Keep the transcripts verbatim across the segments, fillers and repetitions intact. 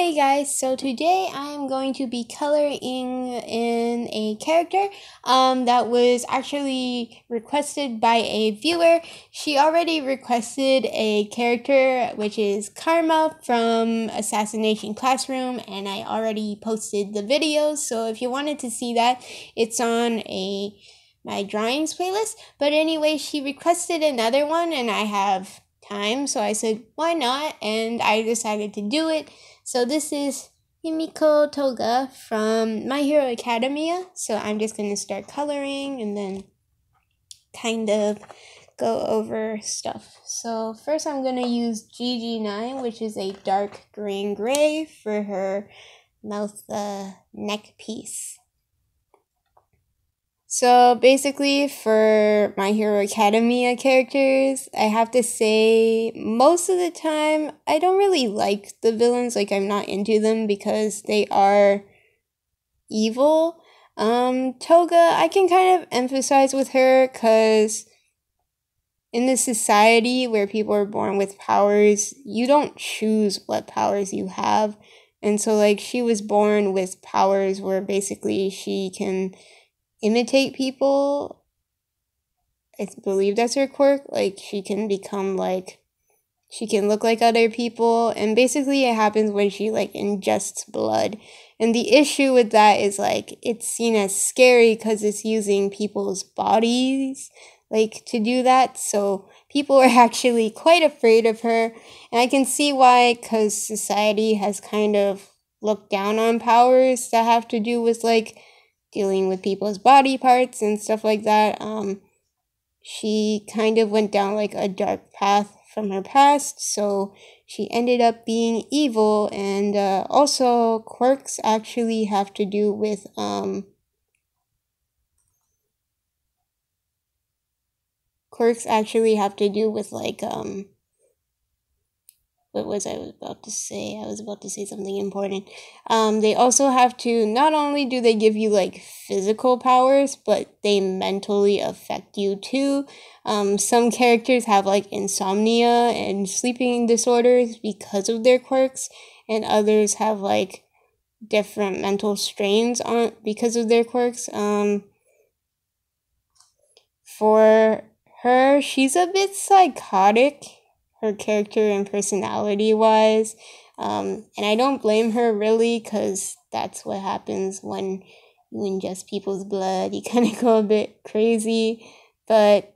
Hey guys, so today I'm going to be coloring in a character um, that was actually requested by a viewer. She already requested a character which is Karma from Assassination Classroom, and I already posted the video, so if you wanted to see that, it's on a my drawings playlist. But anyway, she requested another one and I have time, so I said why not, and I decided to do it. So this is Himiko Toga from My Hero Academia. So I'm just going to start coloring and then kind of go over stuff. So first I'm going to use G G nine, which is a dark green gray, for her mouth uh, neck piece. So basically for My Hero Academia characters, I have to say most of the time I don't really like the villains. Like, I'm not into them because they are evil. Um, Toga, I can kind of emphasize with her because in this society where people are born with powers, you don't choose what powers you have. And so like she was born with powers where basically she can imitate people. I believe that's her quirk. Like, she can become like, she can look like other people, and basically it happens when she like ingests blood. And the issue with that is like it's seen as scary because it's using people's bodies like to do that, so people are actually quite afraid of her. And I can see why, because society has kind of looked down on powers that have to do with like dealing with people's body parts and stuff like that. Um, she kind of went down like a dark path from her past, so she ended up being evil. And uh, also quirks actually have to do with um, quirks actually have to do with like um, what was I was about to say? I was about to say something important. Um, they also have to, not only do they give you like physical powers, but they mentally affect you too. Um, some characters have like insomnia and sleeping disorders because of their quirks, and others have like different mental strains on because of their quirks. Um, for her, she's a bit psychotic, her character and personality wise. Um, and I don't blame her really, because that's what happens when you ingest people's blood. You kind of go a bit crazy, but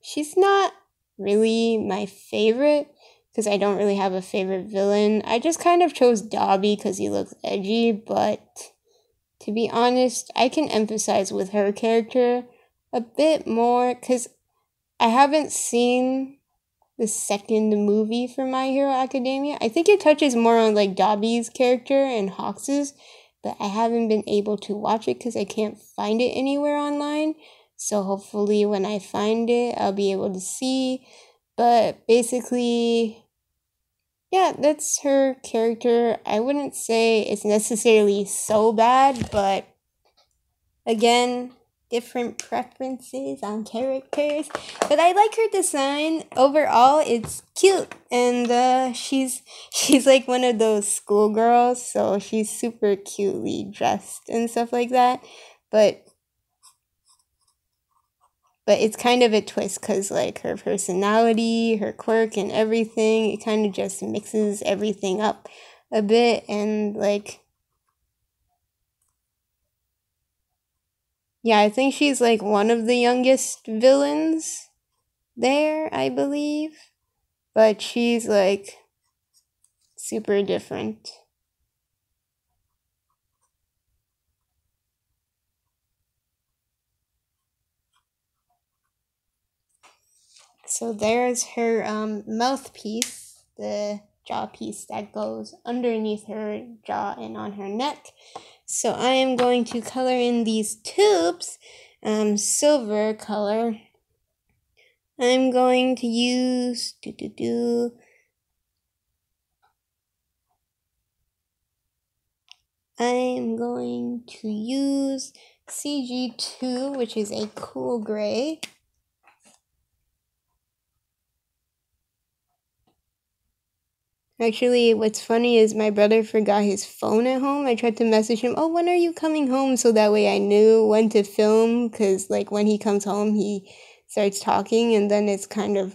she's not really my favorite because I don't really have a favorite villain. I just kind of chose Dobby because he looks edgy, but to be honest, I can empathize with her character a bit more because I haven't seen the second movie for My Hero Academia. I think it touches more on like Dobby's character and Hawks's, but I haven't been able to watch it because I can't find it anywhere online. So hopefully when I find it, I'll be able to see. But basically, yeah, that's her character. I wouldn't say it's necessarily so bad, but again, different preferences on characters. But I like her design overall. It's cute, and uh, she's she's like one of those schoolgirls, so she's super cutely dressed and stuff like that. But but it's kind of a twist because like her personality, her quirk, and everything, it kind of just mixes everything up a bit. And like, yeah, I think she's like one of the youngest villains there, I believe. But she's like super different. So there's her um, mouthpiece, the jaw piece that goes underneath her jaw and on her neck. So I am going to color in these tubes, um, silver color. I'm going to use do do do. I'm going to use C G two, which is a cool gray. Actually, what's funny is my brother forgot his phone at home. I tried to message him, oh, when are you coming home? So that way I knew when to film, because like when he comes home, he starts talking, and then it's kind of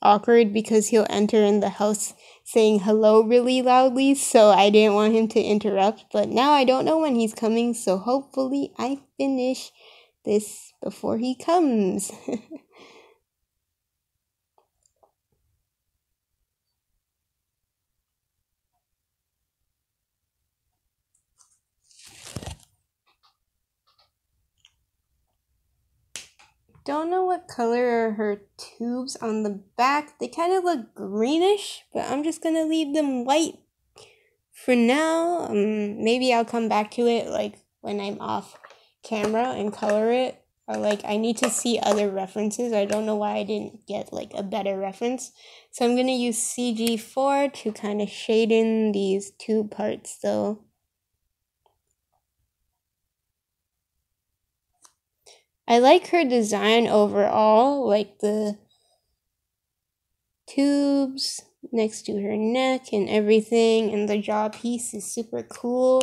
awkward because he'll enter in the house saying hello really loudly, so I didn't want him to interrupt. But now I don't know when he's coming, so hopefully I finish this before he comes. Don't know what color are her tubes on the back. They kind of look greenish, but I'm just gonna leave them white for now. Um, maybe I'll come back to it like when I'm off camera and color it. Or like I need to see other references. I don't know why I didn't get like a better reference. So I'm gonna use C G four to kind of shade in these two parts though. I like her design overall, like the tubes next to her neck and everything, and the jaw piece is super cool.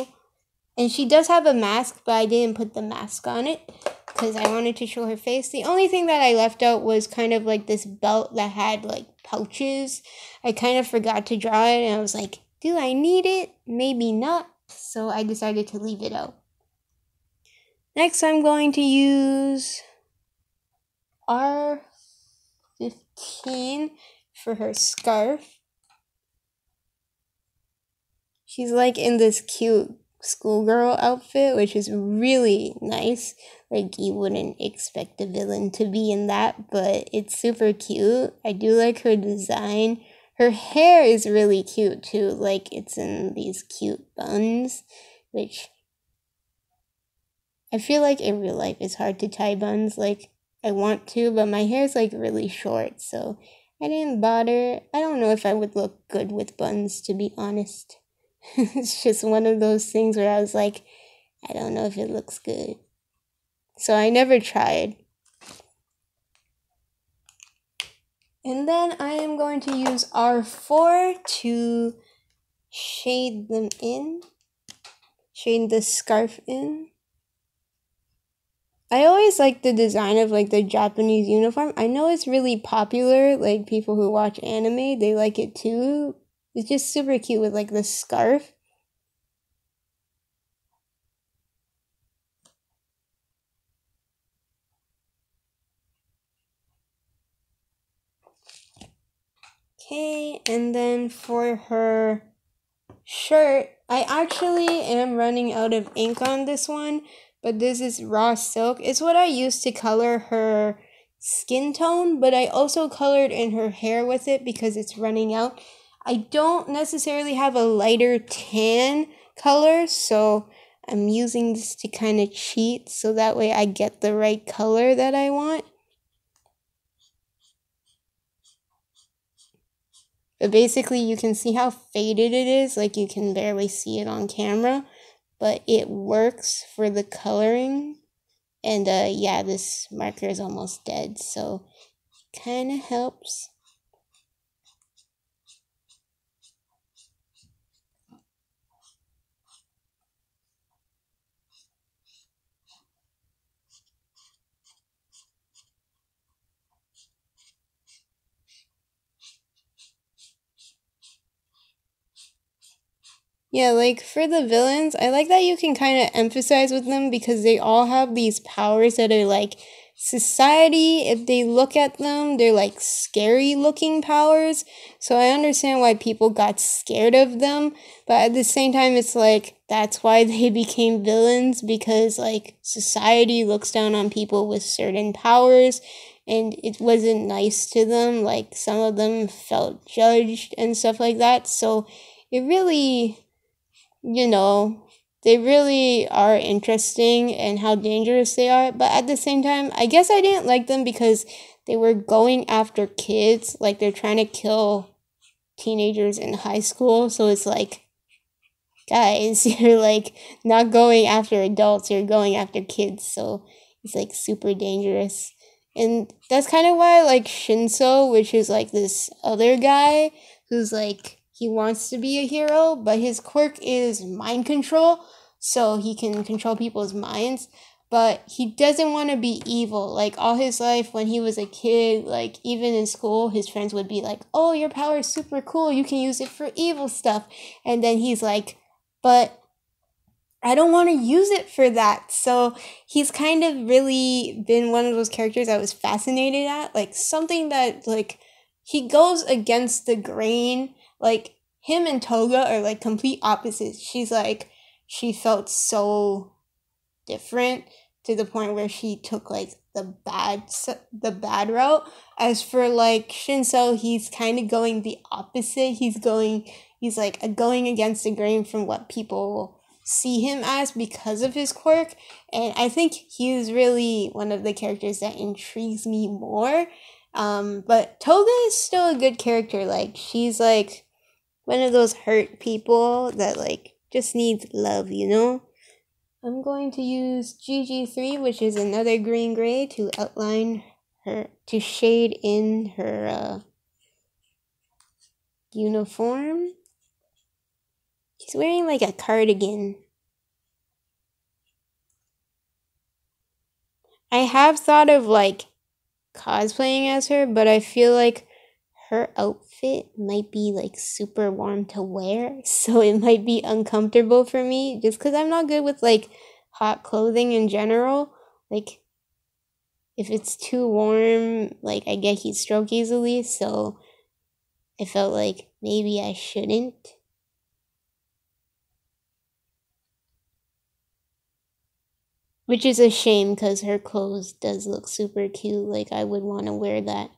And she does have a mask, but I didn't put the mask on it because I wanted to show her face. The only thing that I left out was kind of like this belt that had like pouches. I kind of forgot to draw it, and I was like, do I need it? Maybe not. So I decided to leave it out. Next, I'm going to use R fifteen for her scarf. She's like in this cute schoolgirl outfit, which is really nice. Like, you wouldn't expect a villain to be in that, but it's super cute. I do like her design. Her hair is really cute too. Like, it's in these cute buns, which I feel like in real life it's hard to tie buns. Like, I want to, but my hair's like really short, so I didn't bother. I don't know if I would look good with buns, to be honest. It's just one of those things where I was like, I don't know if it looks good. So I never tried. And then I am going to use R four to shade them in. Shade the scarf in. I always like the design of like the Japanese uniform. I know it's really popular, like people who watch anime, they like it too. It's just super cute with like the scarf. Okay, and then for her shirt, I actually am running out of ink on this one. But this is raw silk. It's what I used to color her skin tone, but I also colored in her hair with it because it's running out. I don't necessarily have a lighter tan color, so I'm using this to kind of cheat so that way I get the right color that I want. But basically, you can see how faded it is. Like, you can barely see it on camera. But it works for the coloring. And uh, yeah, this marker is almost dead, so kind of helps. Yeah, like for the villains, I like that you can kind of emphasize with them because they all have these powers that are like society, if they look at them, they're like scary looking powers. So I understand why people got scared of them. But at the same time, it's like that's why they became villains, because like society looks down on people with certain powers. And it wasn't nice to them. Like some of them felt judged and stuff like that. So it really... you know, they really are interesting and how dangerous they are. But at the same time, I guess I didn't like them because they were going after kids. Like, they're trying to kill teenagers in high school. So it's like, guys, you're like not going after adults, you're going after kids. So it's like super dangerous. And that's kind of why I like Shinso, which is like this other guy who's like, he wants to be a hero, but his quirk is mind control, so he can control people's minds. But he doesn't want to be evil. Like, all his life when he was a kid, like, even in school, his friends would be like, oh, your power is super cool. You can use it for evil stuff. And then he's like, but I don't want to use it for that. So he's kind of really been one of those characters I was fascinated at. Like, something that, like, he goes against the grain. Like, him and Toga are, like, complete opposites. She's, like, she felt so different, to the point where she took like the bad the bad route. As for like Shinso, he's kind of going the opposite. He's going he's like going against the grain from what people see him as because of his quirk. And I think he's really one of the characters that intrigues me more. Um, but Toga is still a good character. Like, she's like one of those hurt people that like just needs love, you know? I'm going to use G G three, which is another green gray, to outline her, to shade in her uh, uniform. She's wearing like a cardigan. I have thought of like cosplaying as her, but I feel like her outfit might be like super warm to wear, so it might be uncomfortable for me, just because I'm not good with like hot clothing in general. Like, if it's too warm, like, I get heat stroke easily, so I felt like maybe I shouldn't. Which is a shame, because her clothes does look super cute. Like, I would want to wear that.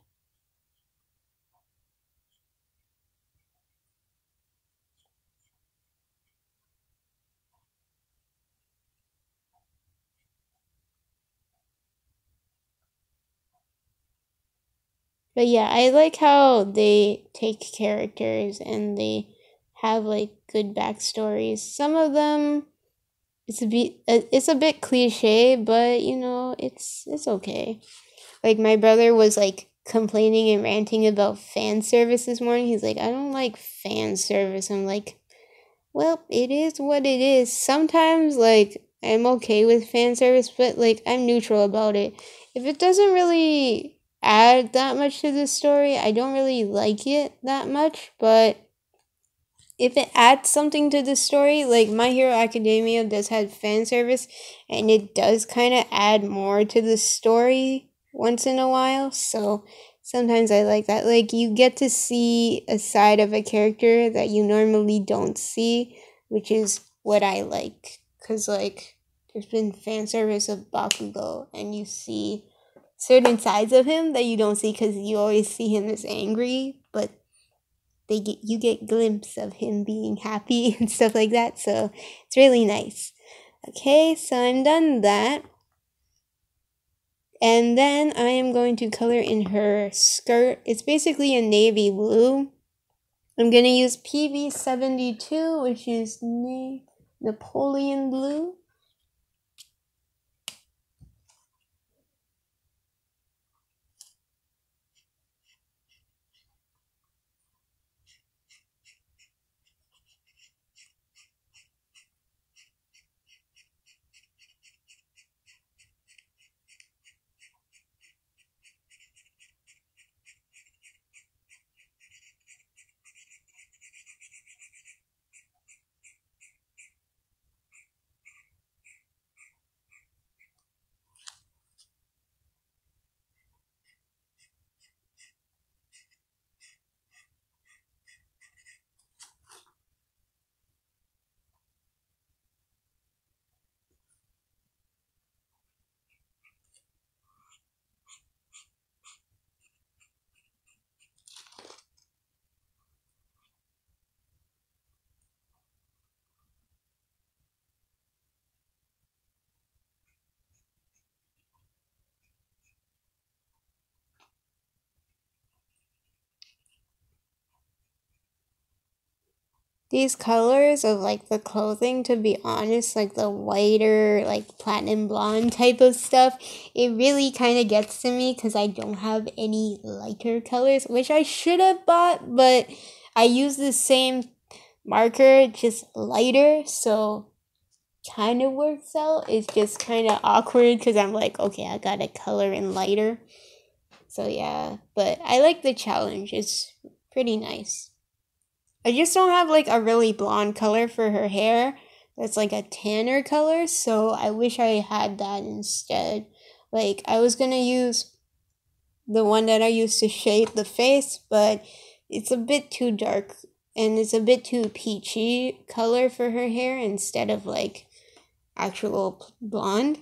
But yeah, I like how they take characters and they have like good backstories. Some of them, it's a bit it's a bit cliche, but you know, it's it's okay. Like, my brother was like complaining and ranting about fan service this morning. He's like, I don't like fan service. I'm like, well, it is what it is. Sometimes like I'm okay with fan service, but like I'm neutral about it. If it doesn't really add that much to the story, I don't really like it that much, but if it adds something to the story, like My Hero Academia does have fan service, and it does kind of add more to the story once in a while, so sometimes I like that. Like, you get to see a side of a character that you normally don't see, which is what I like, because like there's been fan service of Bakugo, and you see certain sides of him that you don't see, because you always see him as angry, but they get you get glimpses of him being happy and stuff like that, so it's really nice. Okay, so I'm done that, and then I am going to color in her skirt. It's basically a navy blue. I'm going to use P B seventy-two, which is Napoleon blue. These colors of like the clothing, to be honest, like the whiter, like platinum blonde type of stuff, it really kind of gets to me, because I don't have any lighter colors, which I should have bought, but I use the same marker, just lighter, so kind of works out. It's just kind of awkward because I'm like, okay, I gotta color in lighter. So yeah, but I like the challenge. It's pretty nice. I just don't have like a really blonde color for her hair. That's like a tanner color, so I wish I had that instead. Like, I was gonna use the one that I used to shade the face, but it's a bit too dark and it's a bit too peachy color for her hair instead of like actual blonde.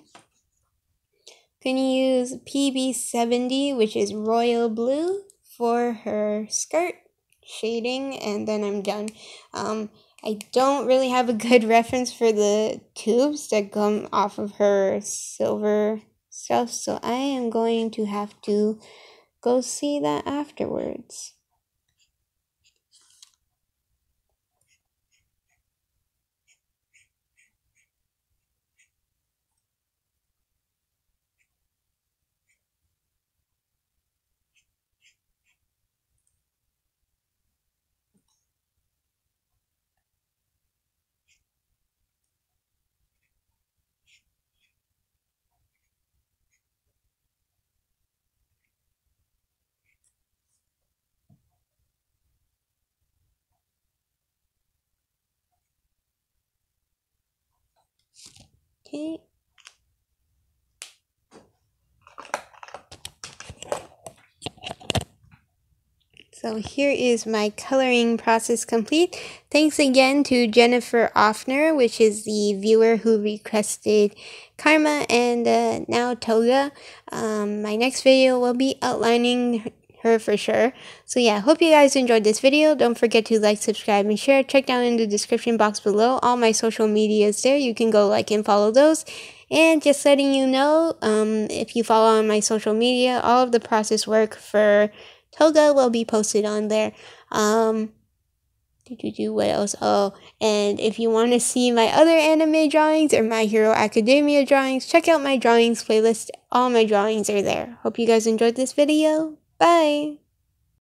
Can use P B seventy, which is royal blue, for her skirt shading, and then I'm done. Um, I don't really have a good reference for the tubes that come off of her silver stuff, so I am going to have to go see that afterwards. Okay. So here is my coloring process complete. Thanks again to Jennifer Ofner, which is the viewer who requested Karma and uh, now Toga. Um, my next video will be outlining her for sure. So yeah, hope you guys enjoyed this video. Don't forget to like, subscribe, and share. Check down in the description box below. All my social media is there. You can go like and follow those. And just letting you know, um, if you follow on my social media, all of the process work for Toga will be posted on there. Um, did you do what else? Oh, and if you want to see my other anime drawings or My Hero Academia drawings, check out my drawings playlist. All my drawings are there. Hope you guys enjoyed this video. Bye!